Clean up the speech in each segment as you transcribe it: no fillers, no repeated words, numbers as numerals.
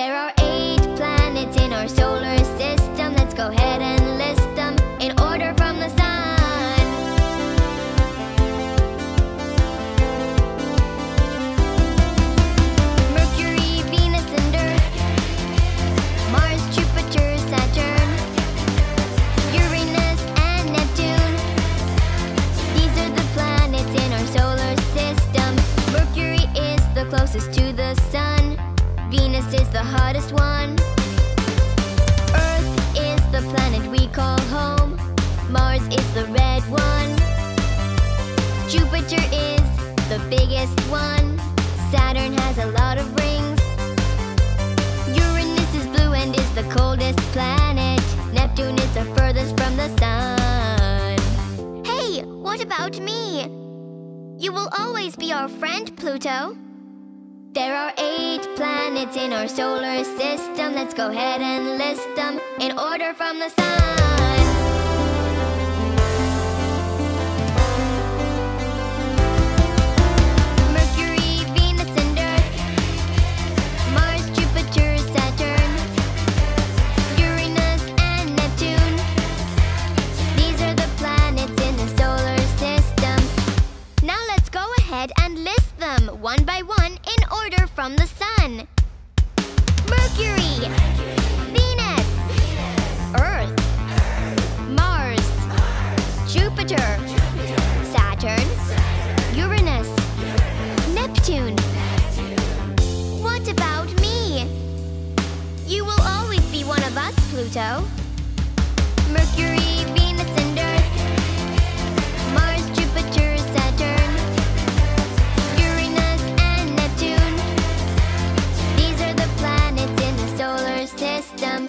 There are 8 planets in our solar system. Let's go ahead and list them in order from the sun. Mercury, Venus, and Earth, Mars, Jupiter, Saturn, Uranus, and Neptune. These are the planets in our solar system. Mercury is the closest to the sun. Venus is the hottest one. Earth is the planet we call home. Mars is the red one. Jupiter is the biggest one. Saturn has a lot of rings. Uranus is blue and is the coldest planet. Neptune is the furthest from the sun. Hey, what about me? You will always be our friend, Pluto. There are 8 planets in our solar system. Let's go ahead and list them in order from the sun. Mercury, Venus, and Earth, Mars, Jupiter, Saturn, Uranus, and Neptune. These are the planets in the solar system. Now let's go ahead and list them one by one in order from the sun. Mercury, Venus, Earth, Mars, Jupiter, Saturn, Uranus, Neptune. What about me? You will always be one of us, Pluto. Mercury, Venus, and Earth, Mars, Jupiter, Saturn, system.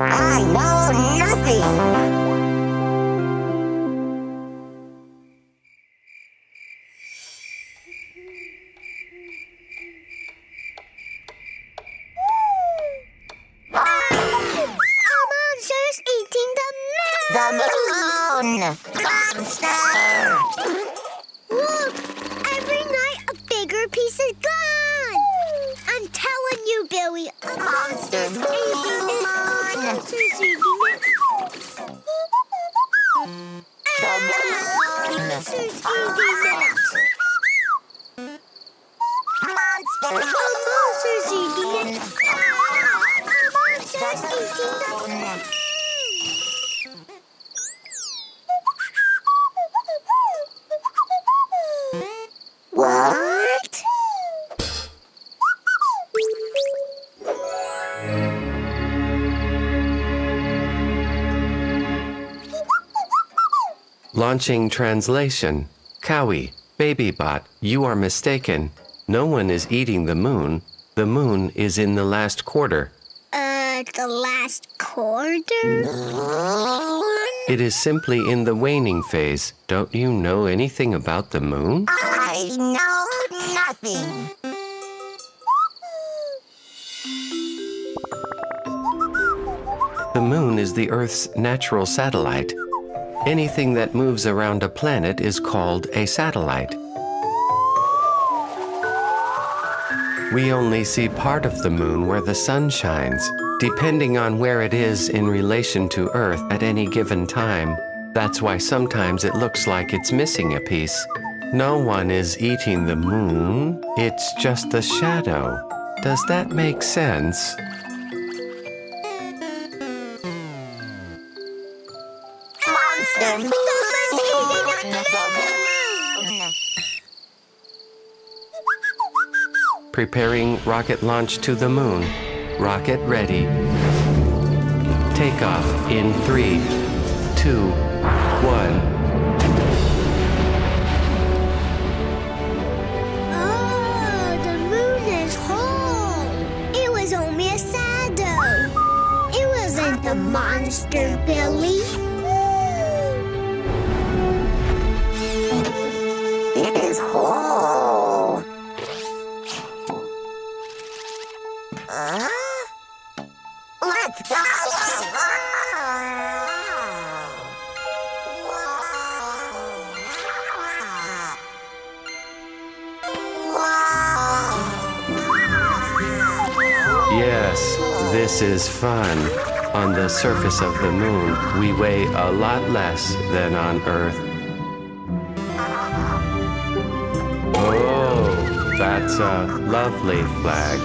I know nothing. A monster's eating the moon! The moon! Monster! Look! Every night a bigger piece is gone! I'm telling you, Billy, a monster's eating it! A monster's eating it! Ah! A monster's eating it! A Monster! monster's eating it! Ah! A monster's eating the moon! Launching translation. Cowie, baby bot, you are mistaken. No one is eating the moon. The moon is in the last quarter. The last quarter? It is simply in the waning phase. Don't you know anything about the moon? I know nothing. The moon is the Earth's natural satellite. Anything that moves around a planet is called a satellite. We only see part of the moon where the sun shines. Depending on where it is in relation to Earth at any given time, that's why sometimes it looks like it's missing a piece. No one is eating the moon, it's just the shadow. Does that make sense? Preparing rocket launch to the moon. Rocket ready. Takeoff in 3, 2, 1. Oh, the moon is whole. It was only a shadow. It wasn't a monster, Billy. It is whole. Let's go! Yes, this is fun. On the surface of the moon, we weigh a lot less than on Earth. Oh, that's a lovely flag.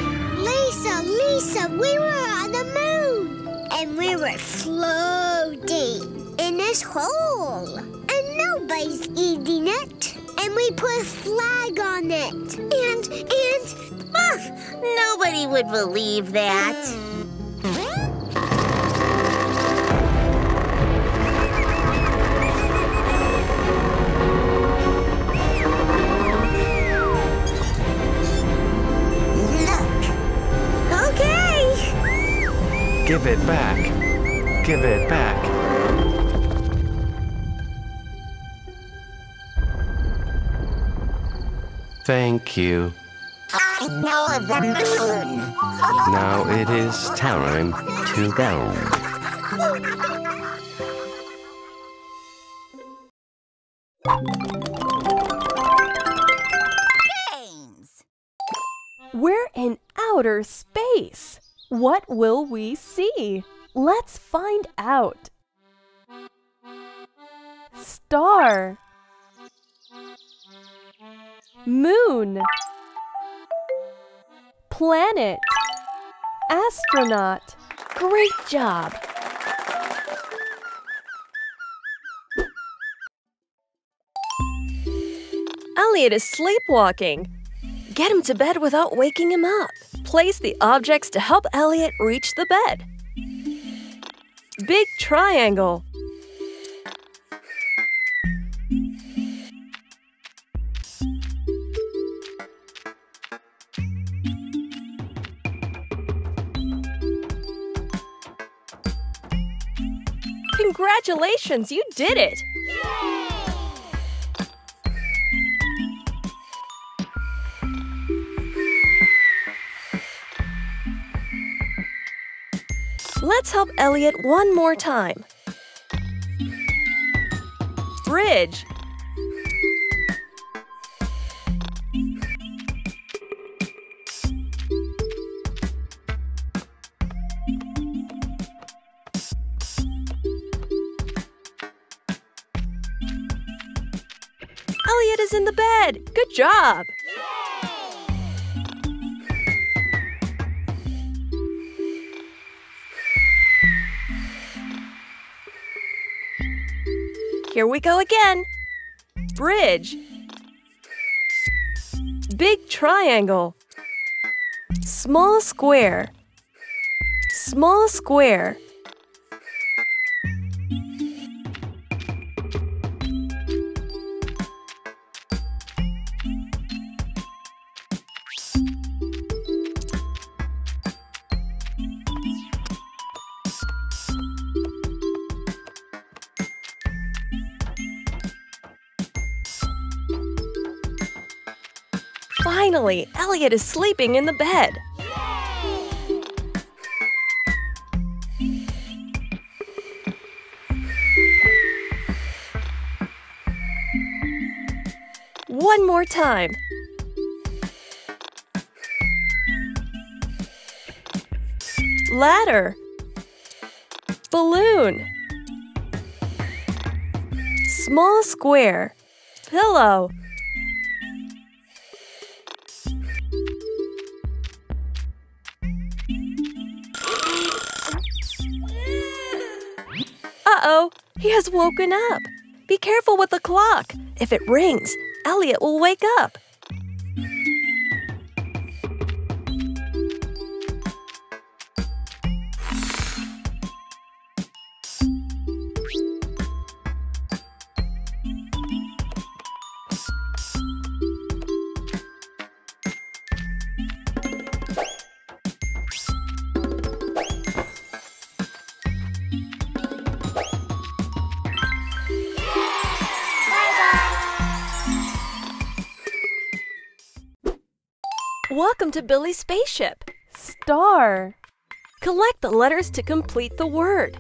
So we were on the moon, and we were floating in this hole, and nobody's eating it, and we put a flag on it, and nobody would believe that. Give it back. Give it back. Thank you. I know the moon. Now it is time to go. Games! We're in outer space. What will we see? Let's find out. Star. Moon. Planet. Astronaut. Great job! Elliot is sleepwalking. Get him to bed without waking him up. Place the objects to help Elliot reach the bed. Big triangle. Congratulations, you did it! Let's help Elliot one more time. Bridge. Elliot is in the bed. Good job. Here we go again. Bridge. Big triangle. Small square. Small square. Finally, Elliot is sleeping in the bed. One more time. Ladder. Balloon. Small square. Pillow. Uh-oh, he has woken up. Be careful with the clock. If it rings, Elliot will wake up. Welcome to Billy's spaceship. Star. Collect the letters to complete the word.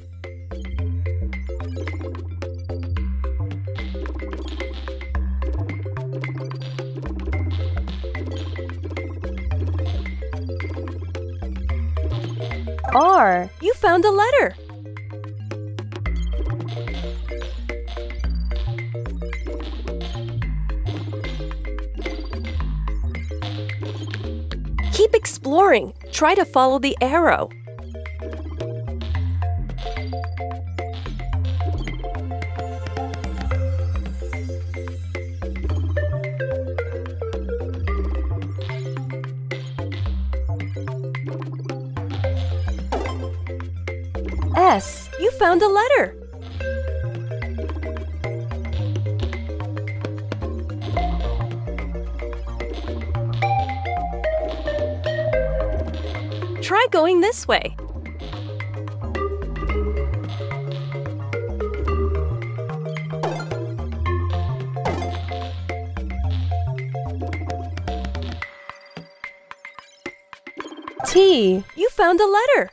R. You found a letter. Keep exploring. Try to follow the arrow. S. You found a letter. Try going this way. T. You found a letter.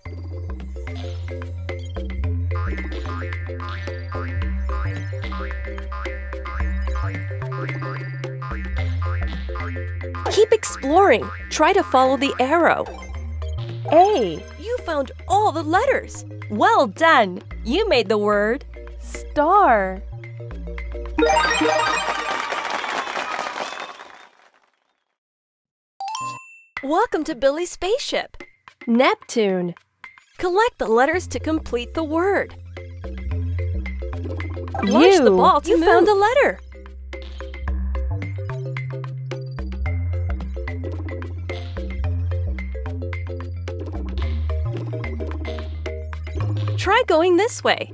Keep exploring. Try to follow the arrow. A. You found all the letters. Well done. You made the word star. Welcome to Billy's spaceship. Neptune. Collect the letters to complete the word. Launch the ball to move. You found a letter. Try going this way.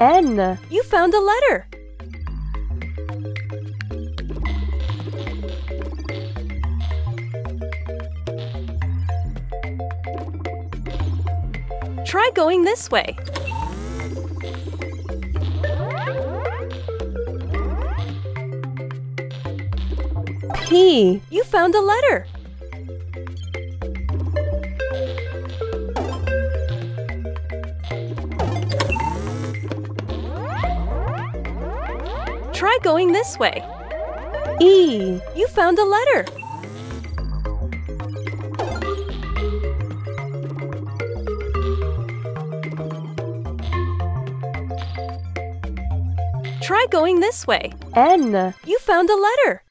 N. You found a letter. Try going this way. P. You found a letter. Try going this way. E. You found a letter. Try going this way. N. You found a letter.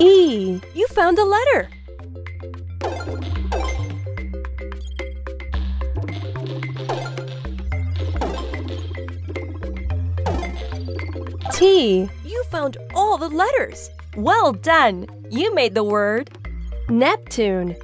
E. You found a letter. T. You found all the letters. Well done. You made the word Neptune.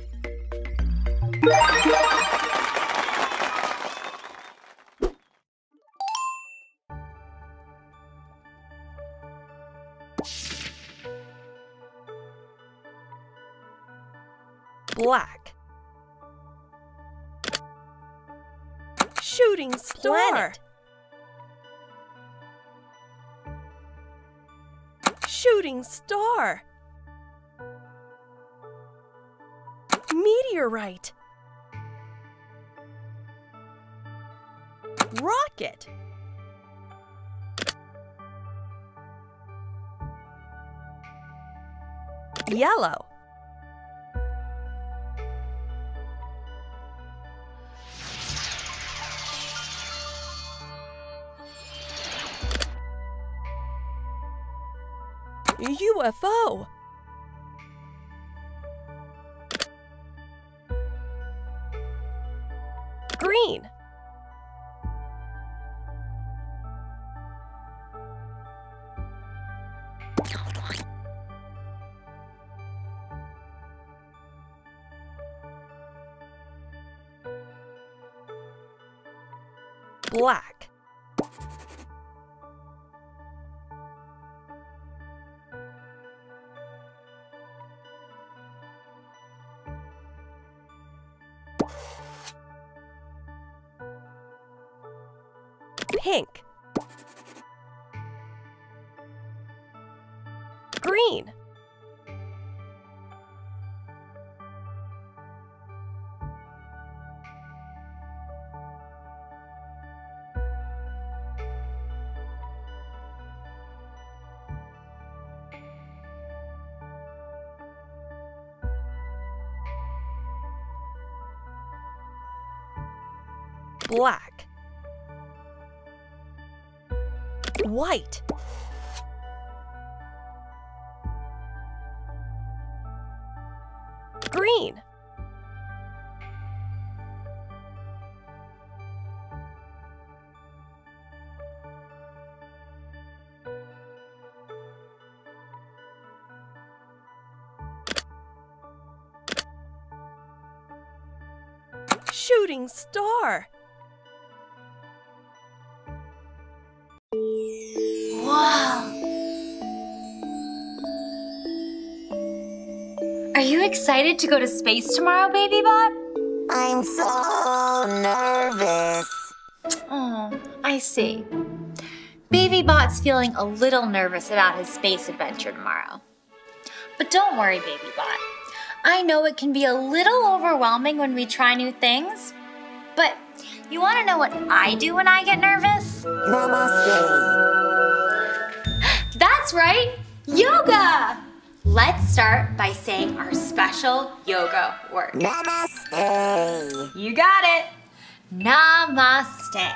Black. Shooting star. Planet. shooting star. Meteorite. Rocket. Yellow. UFO. Green. Black. Pink. Green. Black. White. Green. Shooting star. Are you excited to go to space tomorrow, Baby Bot? I'm so nervous. Oh, I see. Baby Bot's feeling a little nervous about his space adventure tomorrow. But don't worry, Baby Bot. I know it can be a little overwhelming when we try new things. But you want to know what I do when I get nervous? Namaste. That's right, yoga! Let's start by saying our special yoga word. Namaste. You got it. Namaste.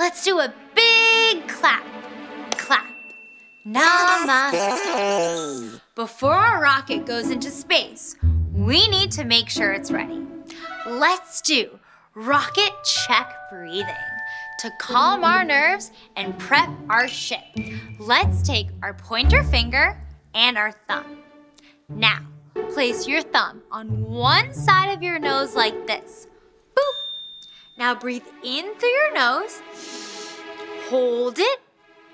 Let's do a big clap. Clap. Namaste. Before our rocket goes into space, we need to make sure it's ready. Let's do rocket check breathing to calm our nerves and prep our ship. Let's take our pointer finger and our thumb. Now, place your thumb on one side of your nose like this. Boop! Now breathe in through your nose. Hold it.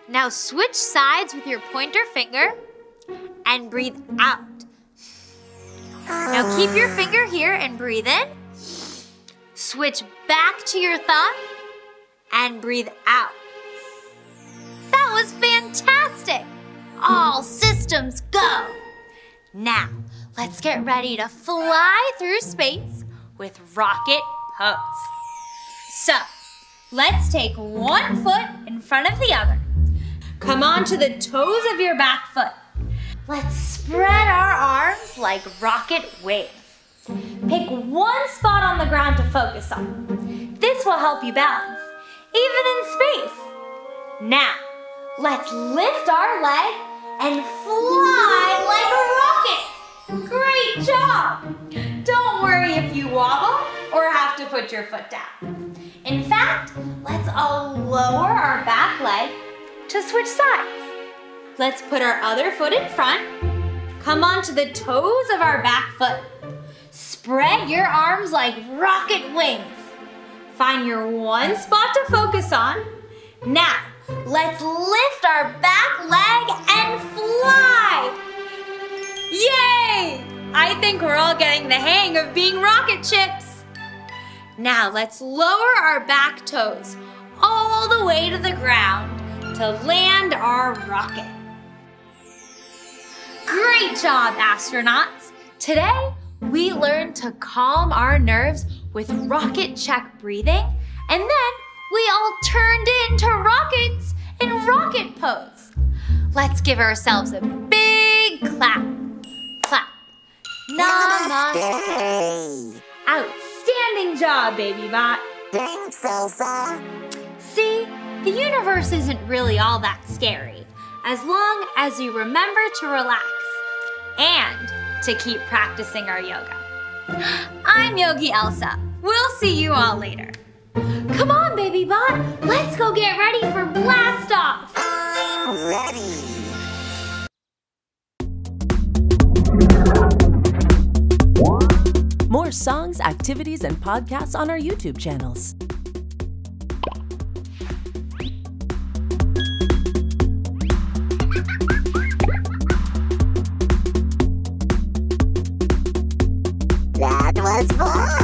Now switch sides with your pointer finger and breathe out. Now keep your finger here and breathe in. Switch back to your thumb and breathe out. That was fantastic! All systems go! Now, let's get ready to fly through space with rocket pose. So, let's take one foot in front of the other. Come onto the toes of your back foot. Let's spread our arms like rocket waves. Pick one spot on the ground to focus on. This will help you balance, even in space. Now, let's lift our leg and fly like a rocket! Great job! Don't worry if you wobble or have to put your foot down. In fact, let's all lower our back leg to switch sides. Let's put our other foot in front. Come onto the toes of our back foot. Spread your arms like rocket wings. Find your one spot to focus on. Now, let's lift our back leg and fly! Yay! I think we're all getting the hang of being rocket ships. Now let's lower our back toes all the way to the ground to land our rocket. Great job, astronauts! Today, we learned to calm our nerves with rocket check breathing, and then we all turned into rockets in rocket pose. Let's give ourselves a big clap. Clap. Namaste. Outstanding job, Baby Bot. Thanks, Elsa. See, the universe isn't really all that scary, as long as you remember to relax and to keep practicing our yoga. I'm Yogi Elsa. We'll see you all later. Come on, Baby Bot. Let's go get ready for blast off. I'm ready. More songs, activities, and podcasts on our YouTube channels. That was fun!